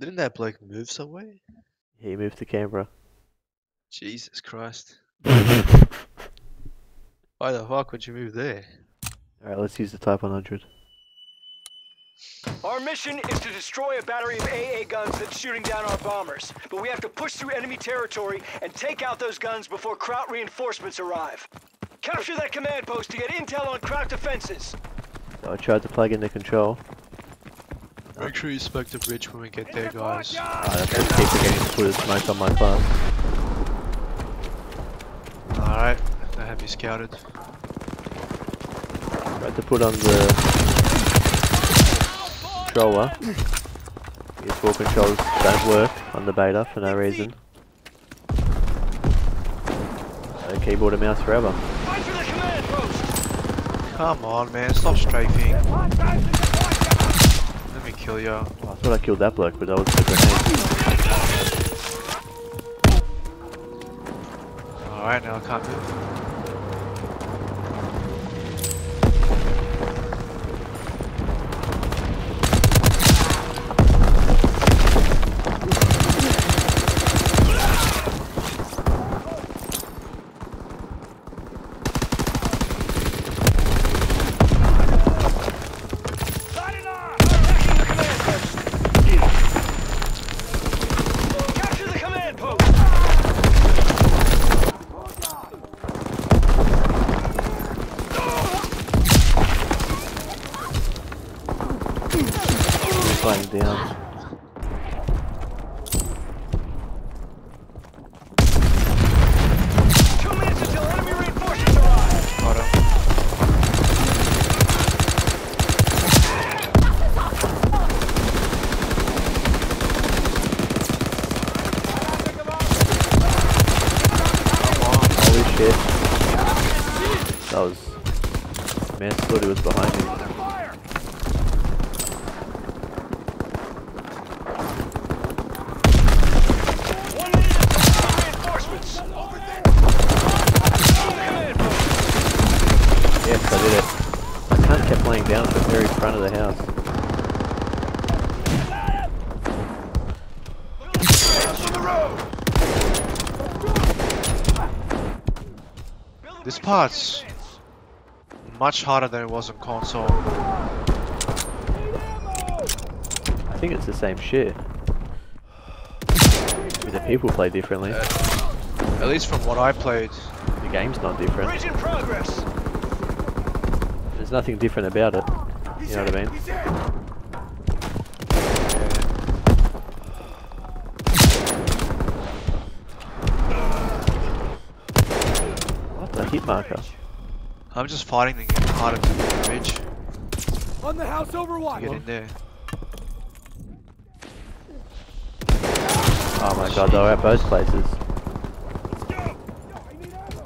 Didn't that bloke move somewhere? He moved to Canberra. Jesus Christ. Why the fuck would you move there? Alright, let's use the Type 100. Our mission is to destroy a battery of AA guns that's shooting down our bombers. But we have to push through enemy territory and take out those guns before Kraut reinforcements arrive. Capture that command post to get intel on Kraut defenses. So I tried to plug in the control. Make sure you smoke the bridge when we get there, guys. I keep forgetting to put a smoke on my class. Alright, I have you scouted. Right to put on the controller. These four controls don't work on the beta for no reason. So keyboard and mouse forever. Come on, man, stop strafing. Let me kill you. Oh, I thought I killed that bloke, but that was the grenade. Alright, now I can't Parts much harder than it was on console. I think it's the same shit. Maybe the people play differently. At least from what I played, the game's not different. There's nothing different about it. You know what I mean? Marker. I'm just fighting the game harder to the bridge. On the house overwatch. Get in there. Oh my god, they're at both places. Let's go. No, I need ammo.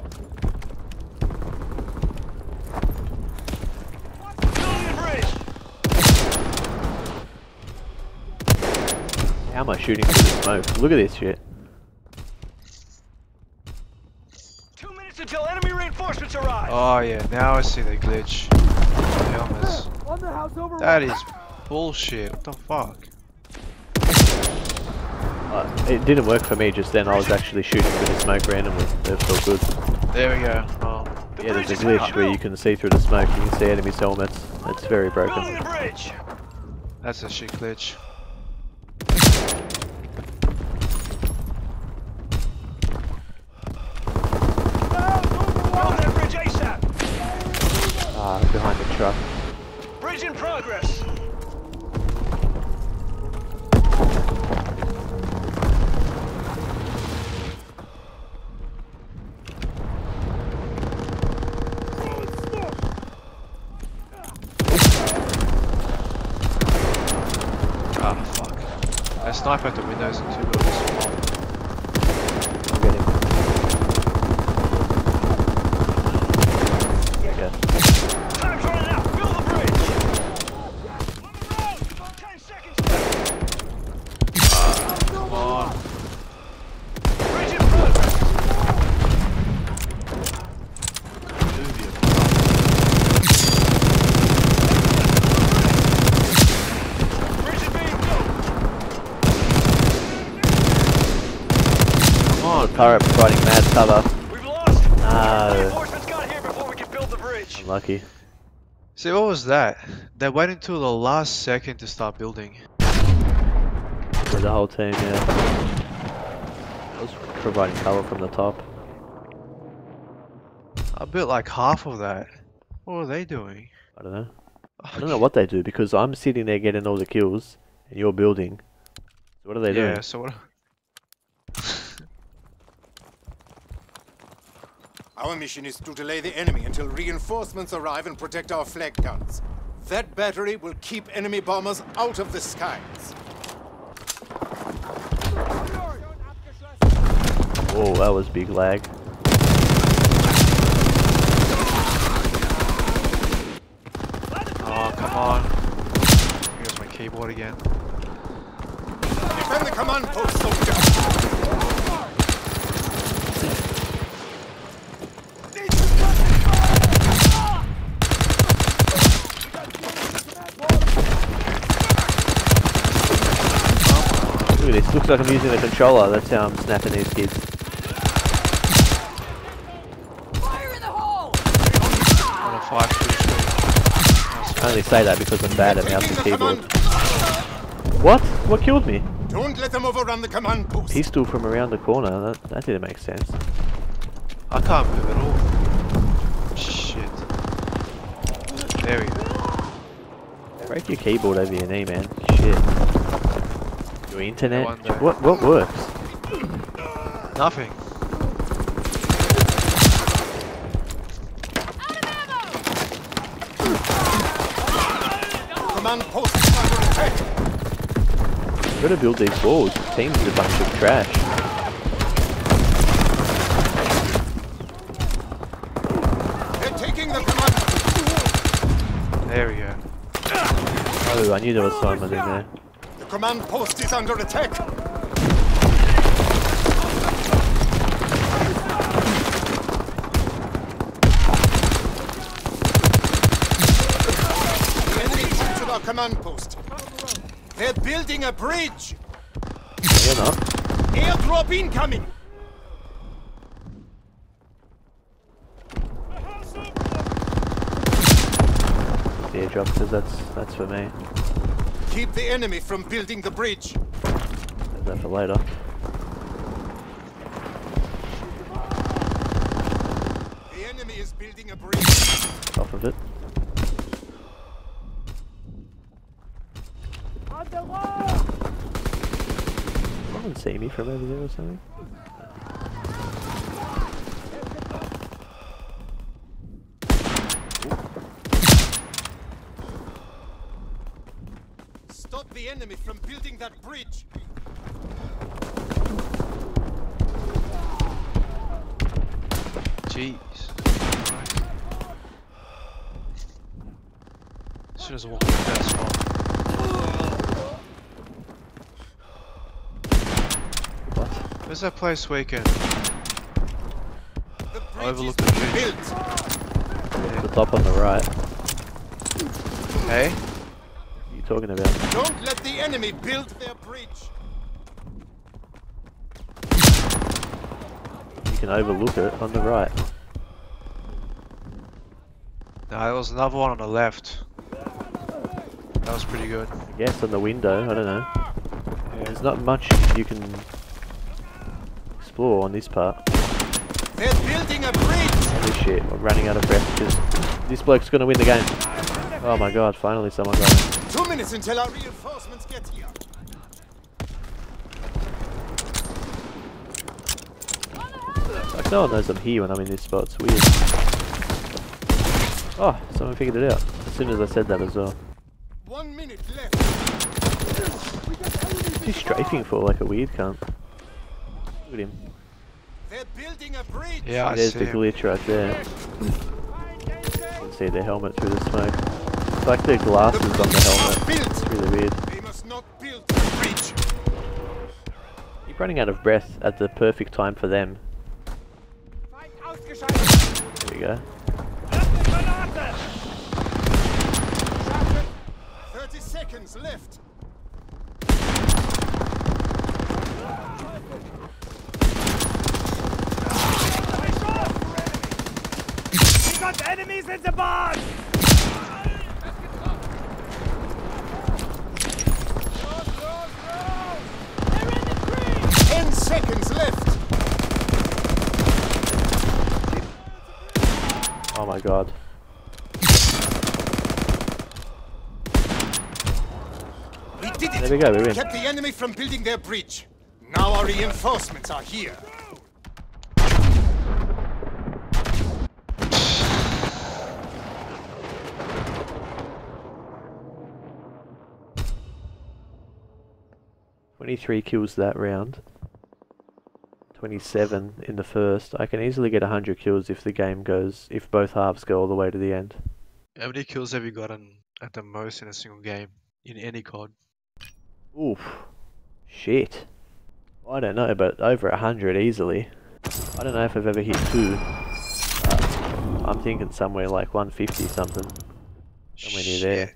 How am I shooting through the smoke? Look at this shit. Oh yeah, now I see the glitch. Helmets. That is bullshit. What the fuck? It didn't work for me just then. I was actually shooting through the smoke randomly. That felt good. There we go. Oh. Yeah, there's a glitch where you can see through the smoke. You can see enemies' helmets. It's very broken. That's a shit glitch. Behind the truck. Bridge in progress. Ah, fuck. That sniper at the windows and two buildings. turret providing mad cover. We've lost. Reinforcements got here before we can build the bridge. Unlucky. See, what was that? They went until the last second to start building. For the whole team, yeah. I was providing cover from the top. I built like half of that. What are they doing? I don't know. I don't know what they do because I'm sitting there getting all the kills and you're building. What are they doing? Yeah, so what? Our mission is to delay the enemy until reinforcements arrive and protect our flag guns. That battery will keep enemy bombers out of the skies. Whoa, that was big lag. Oh, come on. Here's my keyboard again. Defend the command post, soldier! Look at this, looks like I'm using a controller, that's how I'm snapping these kids. Fire in the hole! On a 5-2. I only say that because I'm bad at mouse and keyboard. What? What killed me? Don't let them overrun the command post. Pistol from around the corner, that didn't make sense. I can't move at all. Shit. There we go. Break your keyboard over your knee, man. Shit. Internet? What works? Nothing. Command post is under attack. You gotta build these walls. Teams are a bunch of trash. They're taking the command. There we go. Oh, I knew there was someone in there. Command post is under attack. The enemy captured our command post. They're building a bridge. They're not. Airdrop incoming. Airdrop, because that's for me. Keep the enemy from building the bridge. Save that for later. The enemy is building a bridge. Off of it. On the wall! Someone see me from over there or something? The enemy from building that bridge. Jeez. She doesn't walk in that spot. What? Where's that place where you can overlook the bridge? Yeah. The top on the right. Hey? Talking about. Don't let the enemy build their bridge. You can overlook it on the right. No, there was another one on the left. That was pretty good. I guess on the window, I don't know. Yeah. There's not much you can explore on this part. They're building a bridge! Holy shit, we're running out of breath because this bloke's gonna win the game. Oh my god, finally someone got it. 2 minutes until our reinforcements get here. Like no one knows I'm here when I'm in this spot, it's weird. Oh, someone figured it out. As soon as I said that as well. 1 minute left. What's he strafing for like a weird cunt? Look at him. They're building a bridge. Yeah, I see. There's the glitch right there. You can see the helmet through the smoke. It's like their glasses on the helmet. It's really weird. They must not build the bridge. You're running out of breath at the perfect time for them. There you go. 30 seconds left. in the box! They're in the creek! 10 seconds left! Oh my god. We did it! There we go, we win. Kept the enemy from building their bridge. Now our reinforcements are here. Three kills that round, 27 in the first. I can easily get 100 kills if the game goes, if both halves go all the way to the end. How many kills have you gotten at the most in a single game in any COD? Oof, shit. I don't know, but over 100 easily. I don't know if I've ever hit 2. I'm thinking somewhere like 150 something. Somewhere near there.